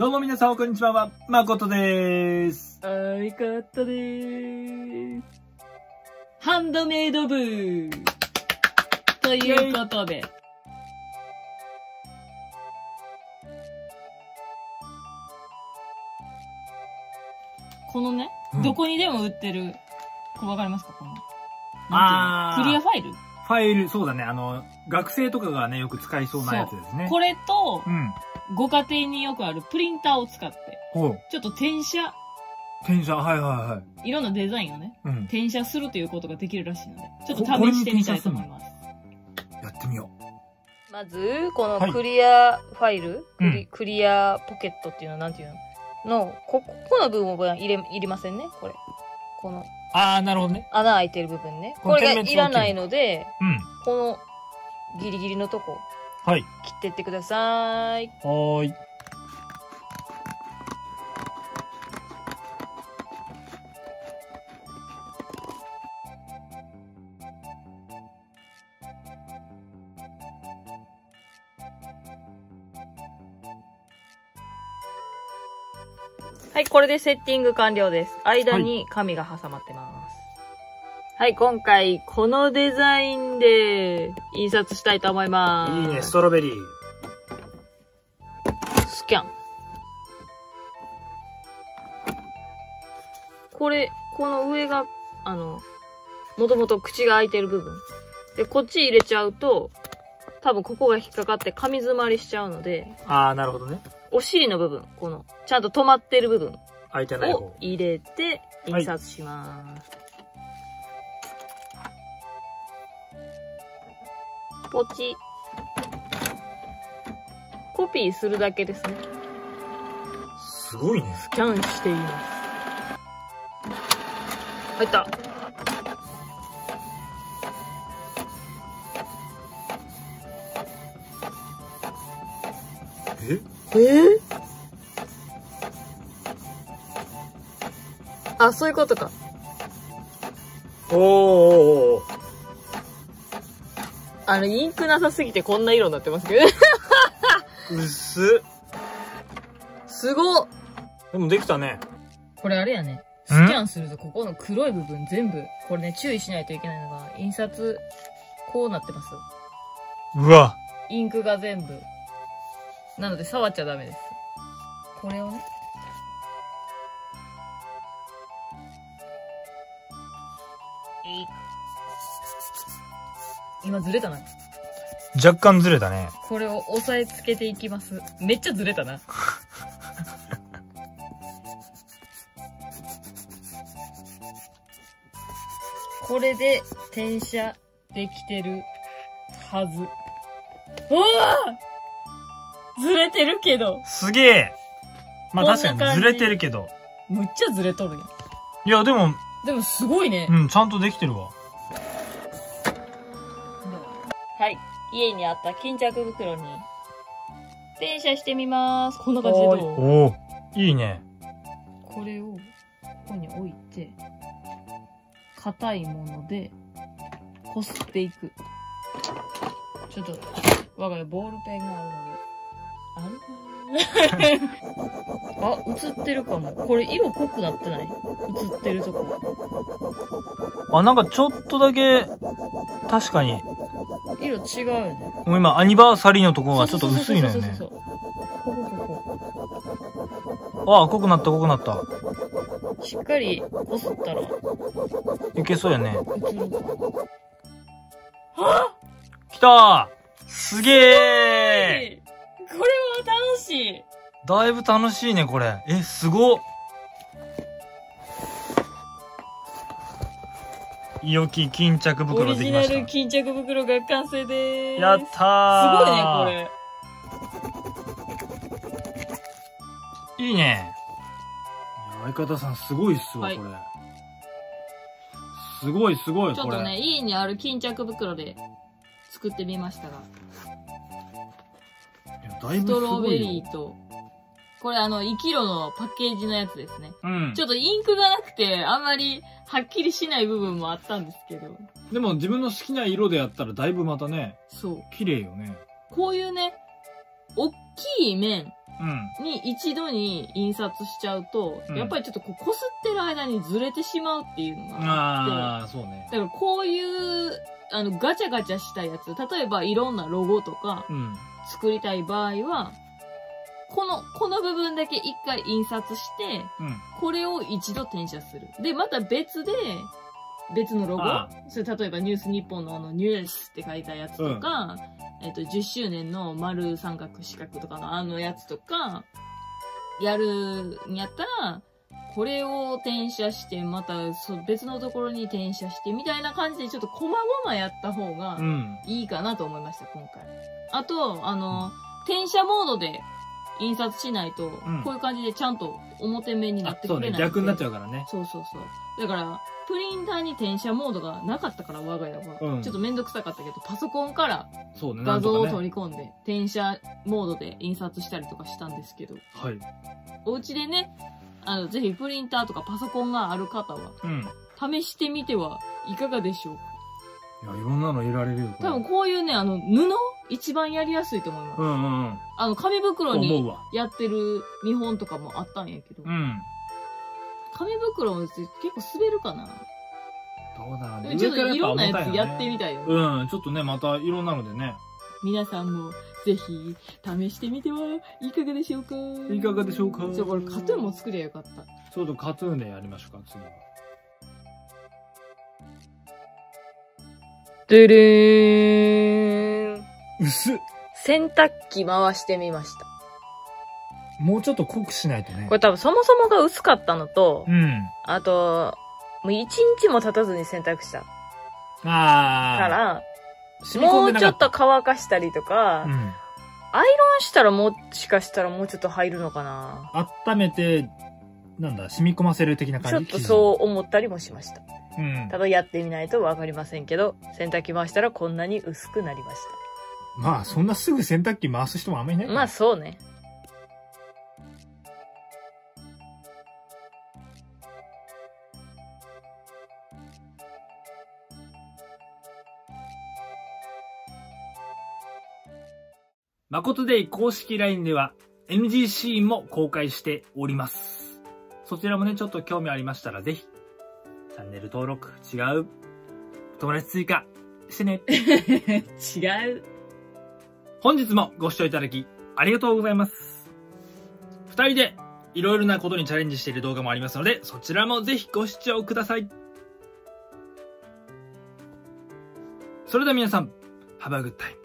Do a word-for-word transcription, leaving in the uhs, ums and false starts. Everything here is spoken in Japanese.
どうも皆さん、こんにちは。まことでーす。あいかったでーす。ハンドメイド部ということで。このね、うん、どこにでも売ってる、これわかりますか？この。あー。クリアファイル？ファイル、そうだね。あの、学生とかがね、よく使いそうなやつですね。これと、うん、ご家庭によくあるプリンターを使って、ちょっと転写。転写、はいはいはい。いろんなデザインをね、うん、転写するということができるらしいので、ちょっと試してみたいと思います。やってみよう。まず、このクリアファイル、はい、クリ、うん、クリアポケットっていうのはなんていうのの、こ、ここの部分は入れ、いりませんね、これ。この。ああ、なるほどね。穴開いてる部分ね。これがいらないので、うん、このギリギリのとこ、はい。切っていってください。はーい。はい、これでセッティング完了です。間に紙が挟まってます。はい、はい、今回このデザインで印刷したいと思います。いいね、ストロベリー。スキャン。これ、この上が、あの、もともと口が開いてる部分。で、こっち入れちゃうと、多分ここが引っかかって紙詰まりしちゃうので。ああ、なるほどね。お尻の部分、この、ちゃんと止まってる部分を入れて、印刷します。はい、ポチ。コピーするだけですね。すごいね。スキャンしています。入った。え？えー、あ、そういうことか。おーおーおー。あの、インクなさすぎてこんな色になってますけど。薄っ。すごっ。でもできたね。これあれやね。スキャンするとここの黒い部分全部、これね、注意しないといけないのが、印刷、こうなってます。うわ。インクが全部。なので触っちゃダメです。これをね。今ずれたな。若干ずれたね。これを押さえつけていきます。めっちゃずれたな。これで転写できてるはず。うわー！ずれてるけど。すげえ。まあ確かにずれてるけど。むっちゃずれとるやん。いや、でも。でもすごいね。うん、ちゃんとできてるわ。はい。家にあった巾着袋に、転写してみます。こんな感じでどう？おお、いいね。これを、ここに置いて、硬いもので、こすっていく。ちょっと、我が家ボールペンがあるので。あ、映ってるかも。これ色濃くなってない？映ってるとこ。あ、なんかちょっとだけ、確かに。色違うよね。もう今、アニバーサリーのところがちょっと薄いのよね。ああ、濃くなった、濃くなった。しっかりこすったら。いけそうやね。はぁ！来た！すげー！これは楽しい。だいぶ楽しいね、これ。え、すごっ。良き巾着袋できました。オリジナル巾着袋が完成でーす。やったー。すごいね、これ。いいね。相方さん、すごいっすわ、はい、これ。すごい、すごい、これ。ちょっとね、家にある巾着袋で作ってみましたが。ストロベリーと、これあの、イキロのパッケージのやつですね。うん。ちょっとインクがなくて、あんまりはっきりしない部分もあったんですけど。でも自分の好きな色でやったらだいぶまたね。そう。綺麗よね。こういうね、おっきい面に一度に印刷しちゃうと、うん、やっぱりちょっとこう擦ってる間にずれてしまうっていうのがあって、あー、そうね。だからこういうあのガチャガチャしたやつ、例えばいろんなロゴとか作りたい場合は、うん、このこの部分だけ一回印刷して、うん、これを一度転写する。でまた別で別のロゴ、それ例えばニュース日本のあのニュースって書いたやつとか、うん、えっとじゅっしゅうねんの丸三角四角とかのあのやつとかやるんやったら、これを転写してまた別のところに転写してみたいな感じでちょっと細々やった方がいいかなと思いました、うん、今回。あとあの転写モードで印刷しないと、うん、こういう感じでちゃんと表面になってくれない、そうね、逆になっちゃうからね。そうそうそう、だからプリンターに転写モードがなかったから、我が家は、うん、ちょっと面倒くさかったけどパソコンから画像を取り込んで、ねね、転写モードで印刷したりとかしたんですけど、はい、お家でね、あのぜひプリンターとかパソコンがある方は、うん、試してみてはいかがでしょうか。いや、いろんなの入れられるよ。多分こういうね、あの布一番やりやすいと思います。うんうんうん、あの紙袋にやってる見本とかもあったんやけど。うん、紙袋のやつ結構滑るかな。どうだろうね。ちょっといろんなやつやってみたいよね。うん、ちょっとね、またいろんなのでね。皆さんもぜひ試してみてはいかがでしょうか。いかがでしょうか。じゃあこれカトゥーンも作りゃよかった。ちょうどカトゥーンでやりましょうか、次は。ドゥルーン。薄っ。洗濯機回してみました。もうちょっと濃くしないとね。これ多分そもそもが薄かったのと、うん、あと、もう一日も経たずに洗濯した。ああ。から、もうちょっと乾かしたりとか、うん、アイロンしたらもしかしたらもうちょっと入るのかな。温めて、なんだ、染み込ませる的な感じ。ちょっとそう思ったりもしました。うん、ただやってみないとわかりませんけど、洗濯機回したらこんなに薄くなりました。まあ、そんなすぐ洗濯機回す人もあんまりいないから。まあそうね。まことデイ公式 ライン では エヌジー シーンも公開しております。そちらもね、ちょっと興味ありましたらぜひ、チャンネル登録、違う、友達追加してね。違う。本日もご視聴いただきありがとうございます。二人でいろいろなことにチャレンジしている動画もありますので、そちらもぜひご視聴ください。それでは皆さん、ハブアグッドタイム。